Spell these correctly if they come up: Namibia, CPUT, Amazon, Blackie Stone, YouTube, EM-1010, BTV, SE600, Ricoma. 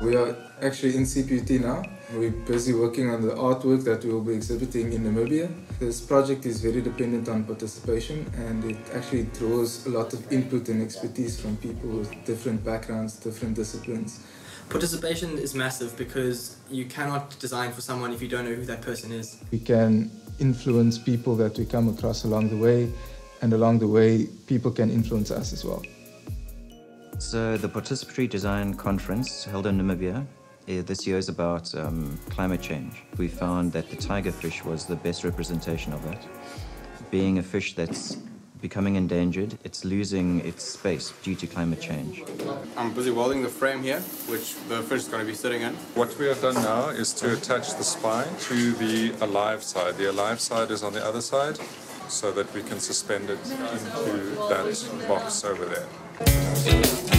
We are actually in CPUT now. We're busy working on the artwork that we will be exhibiting in Namibia. This project is very dependent on participation, and it actually draws a lot of input and expertise from people with different backgrounds, different disciplines. Participation is massive because you cannot design for someone if you don't know who that person is. We can influence people that we come across along the way, and along the way people can influence us as well. So the Participatory Design Conference held in Namibia this year is about climate change. We found that the tiger fish was the best representation of that. Being a fish that's becoming endangered, it's losing its space due to climate change. I'm busy welding the frame here, which the fish is going to be sitting in. What we have done now is to attach the spine to the alive side. The alive side is on the other side, so that we can suspend it into that box over there.